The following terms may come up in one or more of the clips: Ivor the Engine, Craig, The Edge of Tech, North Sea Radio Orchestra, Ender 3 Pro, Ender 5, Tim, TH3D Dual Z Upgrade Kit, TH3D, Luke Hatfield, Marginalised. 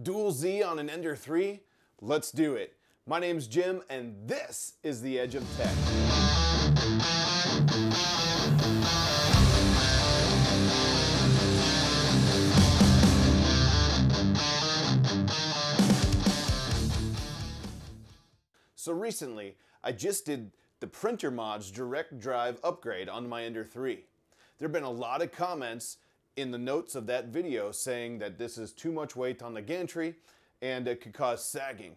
Dual Z on an Ender 3? Let's do it. My name's Jim, and this is The Edge of Tech. So recently, I just did the printer mod's direct drive upgrade on my Ender 3. There have been a lot of comments in the notes of that video saying that this is too much weight on the gantry and it could cause sagging.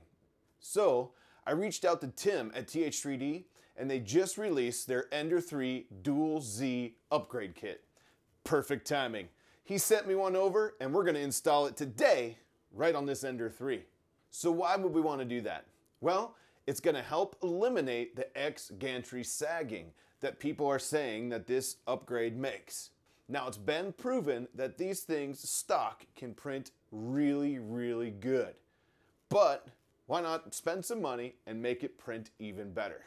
So I reached out to Tim at TH3D, and they just released their Ender 3 Dual Z Upgrade Kit. Perfect timing. He sent me one over, and we're going to install it today right on this Ender 3. So why would we want to do that? Well, it's going to help eliminate the ex-gantry sagging that people are saying that this upgrade makes. Now, it's been proven that these things stock can print really, really good. But why not spend some money and make it print even better?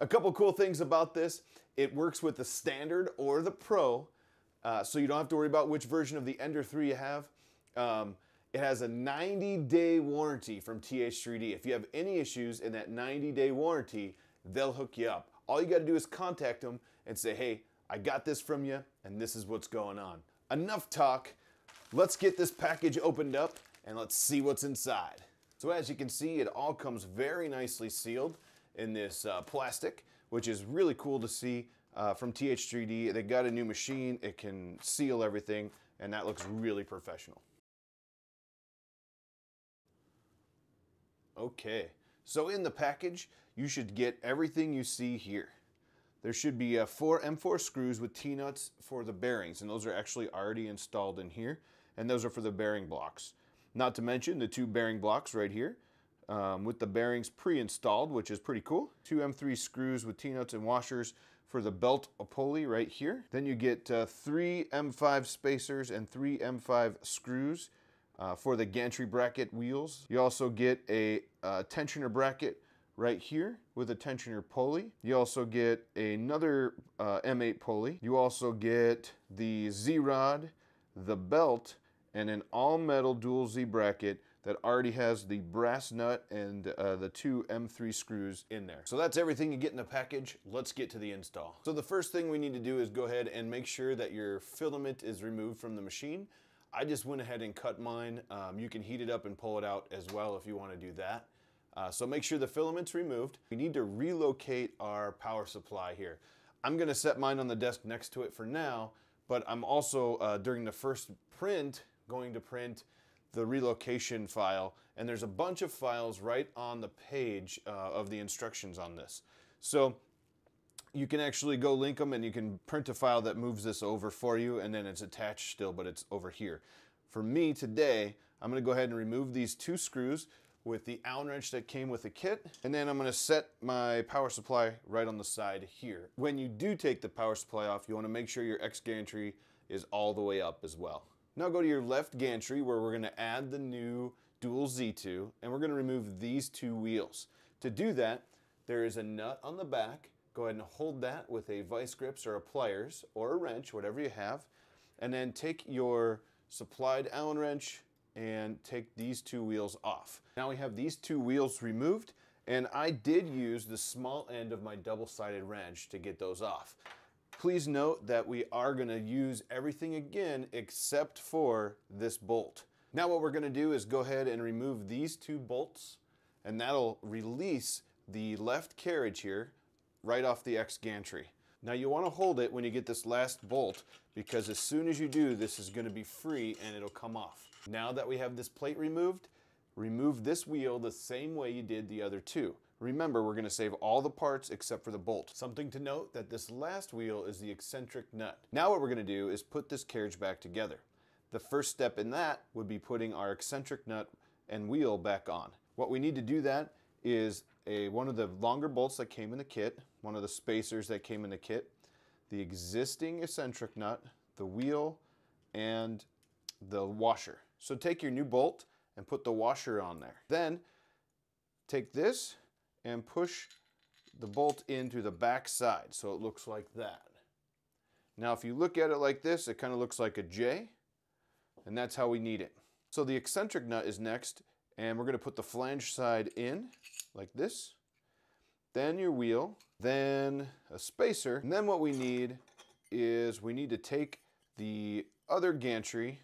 A couple cool things about this: it works with the standard or the pro, so you don't have to worry about which version of the Ender 3 you have. It has a 90-day warranty from TH3D. If you have any issues in that 90-day warranty, they'll hook you up. All you got to do is contact them and say, hey, I got this from you, and this is what's going on. Enough talk. Let's get this package opened up, and let's see what's inside. So as you can see, it all comes very nicely sealed in this plastic, which is really cool to see from TH3D. They got a new machine. It can seal everything, and that looks really professional. Okay, so in the package, you should get everything you see here. There should be 4 M4 screws with T-nuts for the bearings, and those are actually already installed in here, and those are for the bearing blocks. Not to mention the 2 bearing blocks right here with the bearings pre-installed, which is pretty cool. 2 M3 screws with T-nuts and washers for the belt pulley right here. Then you get 3 M5 spacers and 3 M5 screws for the gantry bracket wheels. You also get a tensioner bracket right here with a tensioner pulley. You also get another M8 pulley. You also get the Z-rod, the belt, and an all-metal dual Z bracket that already has the brass nut and the 2 M3 screws in there. So that's everything you get in the package. Let's get to the install. So the first thing we need to do is go ahead and make sure that your filament is removed from the machine. I just went ahead and cut mine. You can heat it up and pull it out as well if you want to do that. So make sure the filament's removed. We need to relocate our power supply here. I'm going to set mine on the desk next to it for now, but I'm also, during the first print, going to print the relocation file, and there's a bunch of files right on the page of the instructions on this. So you can actually go link them, and you can print a file that moves this over for you, and then it's attached still, but it's over here. For me today, I'm going to go ahead and remove these 2 screws with the Allen wrench that came with the kit, and then I'm going to set my power supply right on the side here. When you do take the power supply off, you want to make sure your ex-gantry is all the way up as well. Now go to your left gantry, where we're going to add the new Dual Z to, and we're going to remove these 2 wheels. To do that, there is a nut on the back. Go ahead and hold that with a vice grips or a pliers or a wrench, whatever you have, and then take your supplied Allen wrench and take these 2 wheels off. Now we have these 2 wheels removed, and I did use the small end of my double-sided wrench to get those off. Please note that we are going to use everything again except for this bolt. Now what we're going to do is go ahead and remove these 2 bolts, and that'll release the left carriage here right off the ex-gantry. Now you want to hold it when you get this last bolt, because as soon as you do, this is going to be free and it'll come off. Now that we have this plate removed, remove this wheel the same way you did the other 2. Remember, we're going to save all the parts except for the bolt. Something to note, that this last wheel is the eccentric nut. Now what we're going to do is put this carriage back together. The first step in that would be putting our eccentric nut and wheel back on. What we need to do that is one of the longer bolts that came in the kit, one of the spacers that came in the kit, the existing eccentric nut, the wheel, and the washer. So take your new bolt and put the washer on there. Then take this and push the bolt into the back side so it looks like that. Now if you look at it like this, it kind of looks like a J, and that's how we need it. So the eccentric nut is next, and we're gonna put the flange side in like this, then your wheel, then a spacer, and then what we need is we need to take the other gantry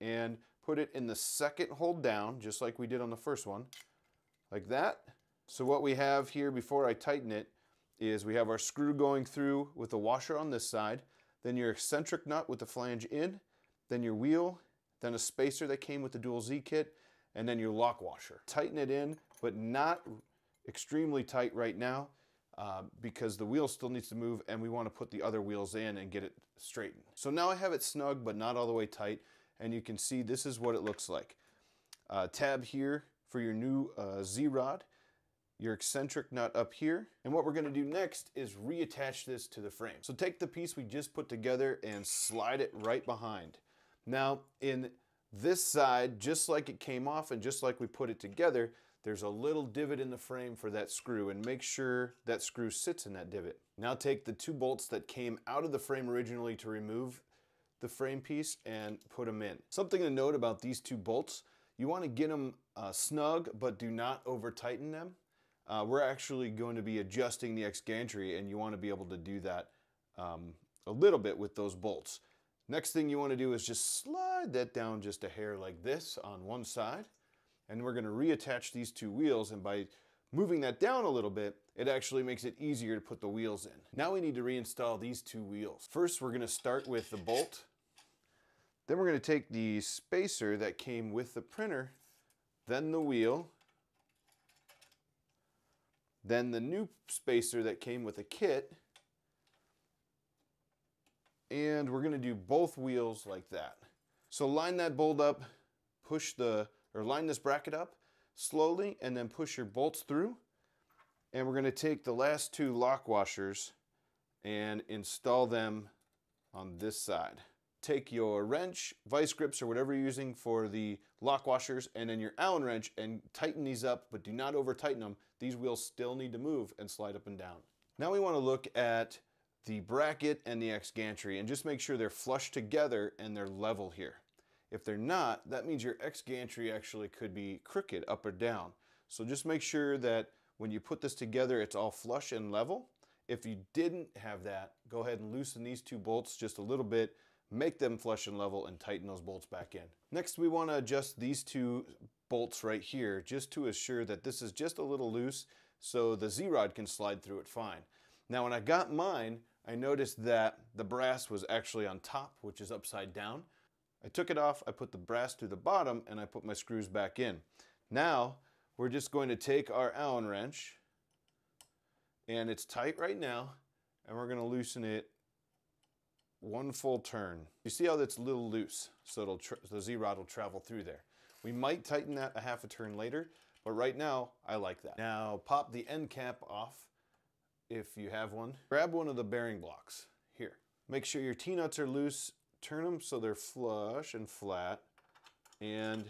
and put it in the second hold down, just like we did on the first one, like that. So what we have here before I tighten it is we have our screw going through with the washer on this side, then your eccentric nut with the flange in, then your wheel, then a spacer that came with the Dual Z kit, and then your lock washer. Tighten it in, but not extremely tight right now because the wheel still needs to move and we want to put the other wheels in and get it straightened. So now I have it snug, but not all the way tight. And you can see this is what it looks like. Tab here for your new Z-Rod, your eccentric nut up here. And what we're gonna do next is reattach this to the frame. So take the piece we just put together and slide it right behind. Now in this side, just like it came off and just like we put it together, there's a little divot in the frame for that screw, and make sure that screw sits in that divot. Now take the two bolts that came out of the frame originally to remove the frame piece and put them in. Something to note about these two bolts, you want to get them snug, but do not over tighten them. We're actually going to be adjusting the ex-gantry, and you want to be able to do that a little bit with those bolts. Next thing you want to do is just slide that down just a hair like this on one side, and we're going to reattach these two wheels, and by moving that down a little bit, it actually makes it easier to put the wheels in. Now we need to reinstall these two wheels. First, we're going to start with the bolt. Then we're going to take the spacer that came with the printer, then the wheel, then the new spacer that came with the kit, and we're going to do both wheels like that. So line that bolt up, line this bracket up slowly, and then push your bolts through. And we're going to take the last two lock washers and install them on this side. Take your wrench, vice grips, or whatever you're using for the lock washers, and then your Allen wrench, and tighten these up, but do not over tighten them. These wheels still need to move and slide up and down. Now we want to look at the bracket and the ex-gantry, and just make sure they're flush together and they're level here. If they're not, that means your ex-gantry actually could be crooked up or down. So just make sure that when you put this together, it's all flush and level. If you didn't have that, go ahead and loosen these two bolts just a little bit, make them flush and level, and tighten those bolts back in. Next, we want to adjust these two bolts right here just to assure that this is just a little loose so the Z-Rod can slide through it fine. Now, when I got mine, I noticed that the brass was actually on top, which is upside down. I took it off, I put the brass through the bottom, and I put my screws back in. Now, we're just going to take our Allen wrench, and it's tight right now, and we're going to loosen it one full turn. You see how that's a little loose, so the Z-Rod will travel through there. We might tighten that a half a turn later, but right now, I like that. Now, pop the end cap off if you have one. Grab one of the bearing blocks here. Make sure your T-nuts are loose, turn them so they're flush and flat, and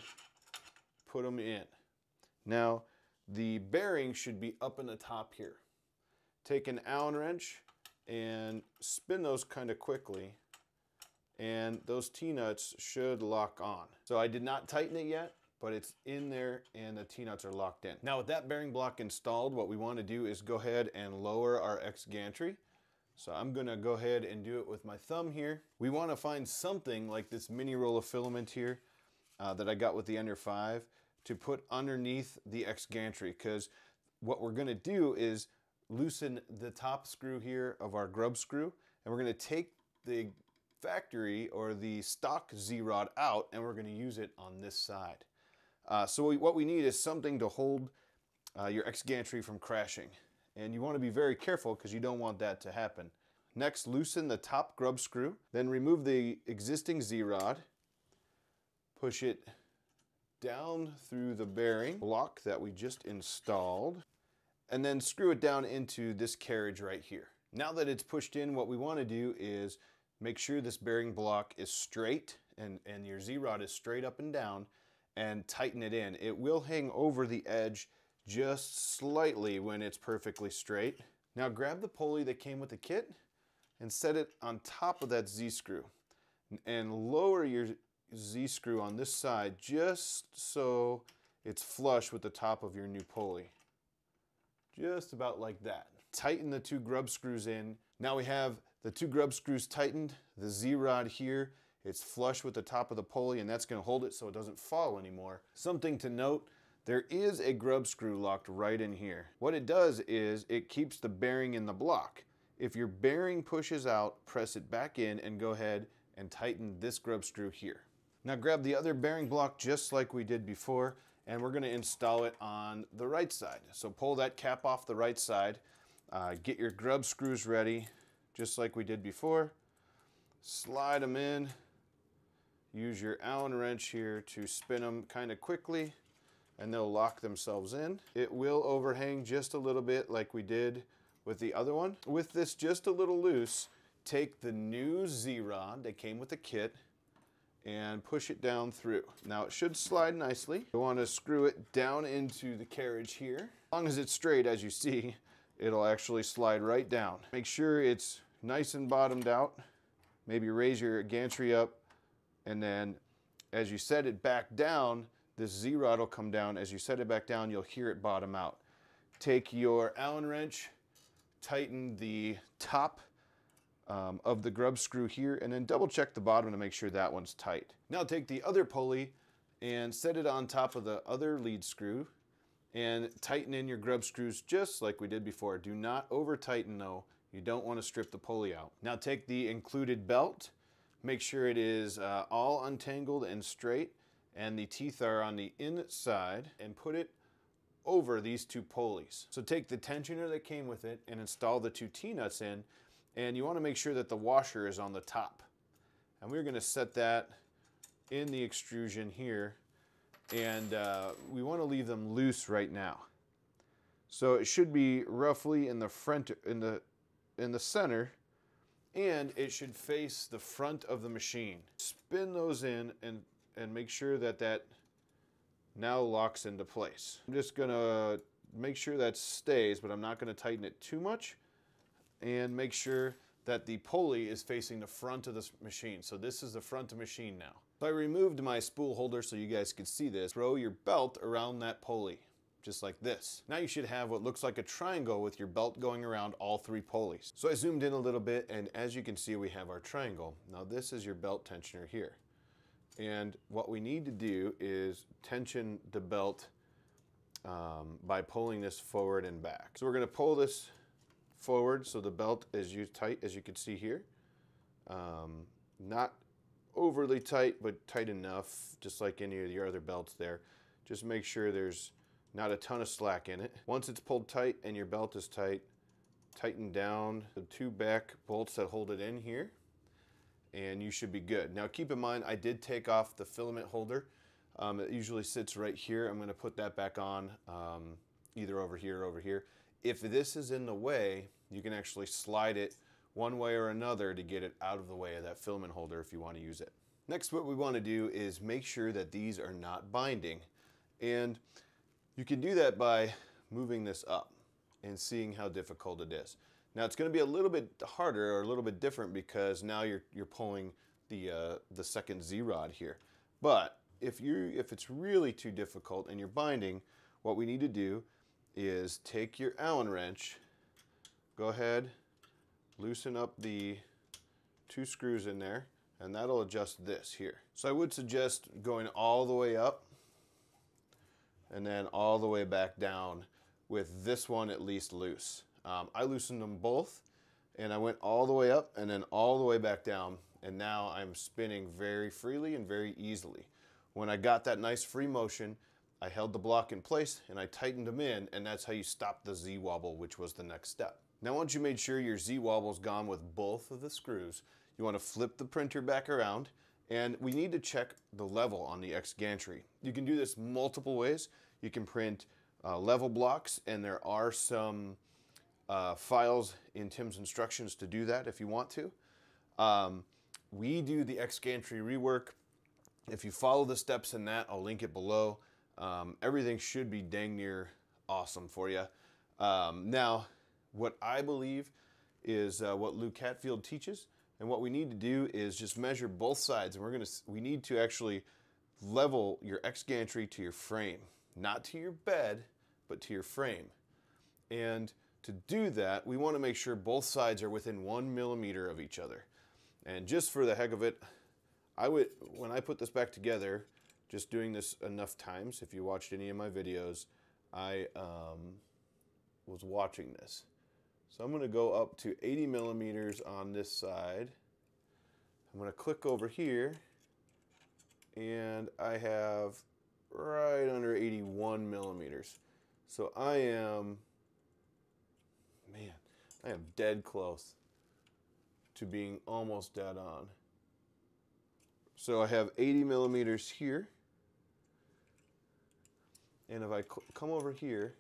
put them in. Now, the bearing should be up in the top here. Take an Allen wrench and spin those kind of quickly, and those T-nuts should lock on. So I did not tighten it yet, but it's in there and the T-nuts are locked in. Now with that bearing block installed, what we want to do is go ahead and lower our ex-gantry. So I'm gonna go ahead and do it with my thumb here. We want to find something like this mini roll of filament here that I got with the Ender 5 to put underneath the ex-gantry, because what we're gonna do is loosen the top screw here of our grub screw, and we're going to take the factory or the stock Z-Rod out, and we're going to use it on this side. What we need is something to hold your ex-gantry from crashing, and you want to be very careful because you don't want that to happen. Next, loosen the top grub screw, then remove the existing Z-Rod, push it down through the bearing block that we just installed, and then screw it down into this carriage right here. Now that it's pushed in, what we want to do is make sure this bearing block is straight and your Z-Rod is straight up and down, and tighten it in. It will hang over the edge just slightly when it's perfectly straight. Now grab the pulley that came with the kit and set it on top of that Z-screw, and lower your Z-screw on this side just so it's flush with the top of your new pulley. Just about like that. Tighten the two grub screws in. Now we have the two grub screws tightened, the Z-rod here, it's flush with the top of the pulley, and that's gonna hold it so it doesn't fall anymore. Something to note, there is a grub screw locked right in here. What it does is it keeps the bearing in the block. If your bearing pushes out, press it back in and go ahead and tighten this grub screw here. Now grab the other bearing block just like we did before, and we're gonna install it on the right side. So pull that cap off the right side, get your grub screws ready, just like we did before. Slide them in, use your Allen wrench here to spin them kind of quickly, and they'll lock themselves in. It will overhang just a little bit like we did with the other one. With this just a little loose, take the new Z-Rod that came with the kit and push it down through. Now it should slide nicely. You want to screw it down into the carriage here. As long as it's straight, as you see, it'll actually slide right down. Make sure it's nice and bottomed out. Maybe raise your gantry up, and then as you set it back down, this Z-Rod will come down. As you set it back down, you'll hear it bottom out. Take your Allen wrench, tighten the top of the grub screw here, and then double check the bottom to make sure that one's tight. Now take the other pulley and set it on top of the other lead screw, and tighten in your grub screws just like we did before. Do not over tighten though. You don't want to strip the pulley out. Now take the included belt, make sure it is all untangled and straight, and the teeth are on the inside, and put it over these two pulleys. So take the tensioner that came with it and install the two T-nuts in, and you want to make sure that the washer is on the top. And we're going to set that in the extrusion here, and we want to leave them loose right now. So it should be roughly in the front, in the center, and it should face the front of the machine. Spin those in and make sure that that now locks into place. I'm just gonna make sure that stays, but I'm not gonna tighten it too much, and make sure that the pulley is facing the front of this machine. So this is the front of the machine now. So I removed my spool holder so you guys could see this. Throw your belt around that pulley, just like this. Now you should have what looks like a triangle with your belt going around all three pulleys. So I zoomed in a little bit, and as you can see, we have our triangle. Now this is your belt tensioner here. And what we need to do is tension the belt by pulling this forward and back. So we're gonna pull this forward so the belt is tight, as you can see here. Not overly tight, but tight enough, just like any of your other belts there. Just make sure there's not a ton of slack in it. Once it's pulled tight and your belt is tight, tighten down the two back bolts that hold it in here, and you should be good. Now keep in mind, I did take off the filament holder. It usually sits right here. I'm gonna put that back on either over here or over here. If this is in the way, you can actually slide it one way or another to get it out of the way of that filament holder if you wanna use it. Next, what we wanna do is make sure that these are not binding. And you can do that by moving this up and seeing how difficult it is. Now it's going to be a little bit harder or a little bit different because now you're pulling the second Z-Rod here. But if it's really too difficult and you're binding, what we need to do is take your Allen wrench, go ahead, loosen up the two screws in there, and that'll adjust this here. So I would suggest going all the way up and then all the way back down with this one at least loose. I loosened them both, and I went all the way up and then all the way back down, and now I'm spinning very freely and very easily. When I got that nice free motion, I held the block in place and I tightened them in, and that's how you stop the Z-wobble, which was the next step. Now once you made sure your Z-wobble's gone with both of the screws, you want to flip the printer back around, and we need to check the level on the X gantry. You can do this multiple ways. You can print level blocks, and there are some files in Tim's instructions to do that if you want to. We do the X gantry rework. If you follow the steps in that, I'll link it below. Everything should be dang near awesome for you. Now, what I believe is what Luke Hatfield teaches, And what we need to do is just measure both sides, and we need to actually level your ex-gantry to your frame, not to your bed, but to your frame. And to do that, we want to make sure both sides are within 1 millimeter of each other. And just for the heck of it, I would, when I put this back together, just doing this enough times, if you watched any of my videos, I was watching this. So I'm going to go up to 80 millimeters on this side. I'm going to click over here, and I have right under 81 millimeters. So I am, man, I am dead close to being almost dead on. So I have 80 millimeters here. And if I come over here,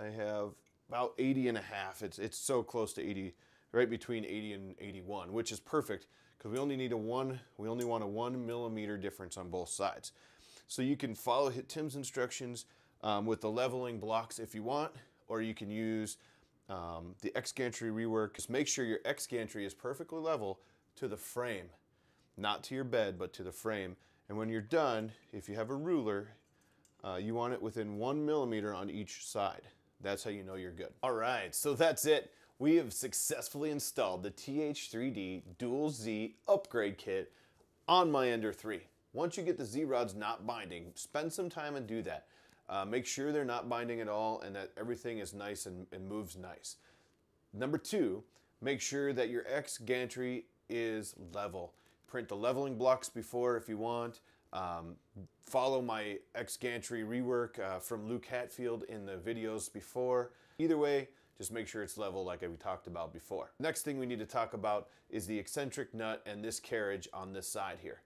I have about 80 and a half. It's so close to 80, right between 80 and 81, which is perfect because we only need a one millimeter difference on both sides. So you can follow Tim's instructions with the leveling blocks if you want, or you can use the ex-gantry rework. Just make sure your ex-gantry is perfectly level to the frame, not to your bed, but to the frame. And when you're done, if you have a ruler, you want it within 1 millimeter on each side. That's how you know you're good. All right, so that's it. We have successfully installed the TH3D Dual Z Upgrade Kit on my Ender 3. Once you get the Z rods not binding, spend some time and do that. Make sure they're not binding at all and that everything is nice and moves nice. Number 2, make sure that your X gantry is level. Print the leveling blocks before if you want. Follow my X gantry rework from Luke Hatfield in the videos before. Either way, just make sure it's level like we talked about before. Next thing we need to talk about is the eccentric nut and this carriage on this side here.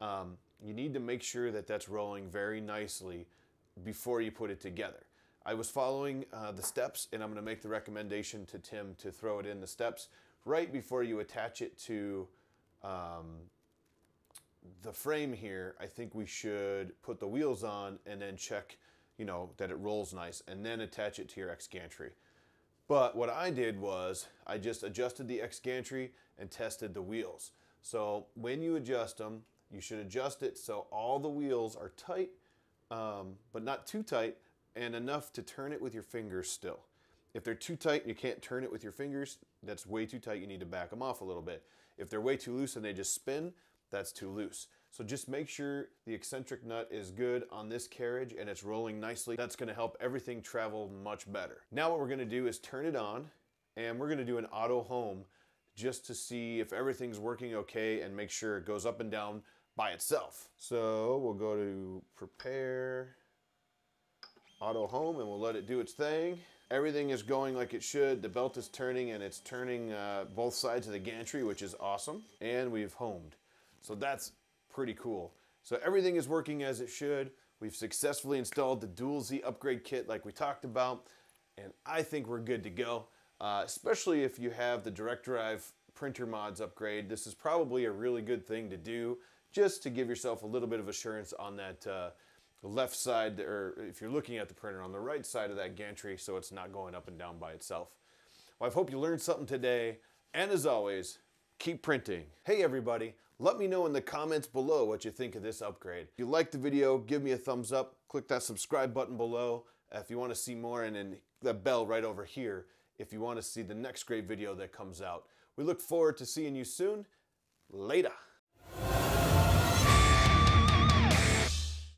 You need to make sure that that's rolling very nicely before you put it together. I was following the steps, and I'm going to make the recommendation to Tim to throw it in the steps right before you attach it to the frame here. I think we should put the wheels on and then check, you know, that it rolls nice, and then attach it to your ex-gantry. But what I did was I just adjusted the ex-gantry and tested the wheels. So when you adjust them, you should adjust it so all the wheels are tight, but not too tight, and enough to turn it with your fingers still. If they're too tight and you can't turn it with your fingers, that's way too tight, you need to back them off a little bit. If they're way too loose and they just spin, that's too loose. So just make sure the eccentric nut is good on this carriage and it's rolling nicely. That's gonna help everything travel much better. Now what we're gonna do is turn it on, and we're gonna do an auto home just to see if everything's working okay and make sure it goes up and down by itself. So we'll go to prepare, auto home, and we'll let it do its thing. Everything is going like it should. The belt is turning, and it's turning both sides of the gantry, which is awesome. And we've homed. So that's pretty cool. So everything is working as it should. We've successfully installed the Dual Z Upgrade Kit like we talked about, and I think we're good to go, especially if you have the direct drive printer mods upgrade. This is probably a really good thing to do, just to give yourself a little bit of assurance on that left side, or if you're looking at the printer, on the right side of that gantry, so it's not going up and down by itself. Well, I hope you learned something today, and as always, keep printing. Hey everybody, let me know in the comments below what you think of this upgrade. If you liked the video, give me a thumbs up, click that subscribe button below if you want to see more, and then the bell right over here if you want to see the next great video that comes out. We look forward to seeing you soon. Later.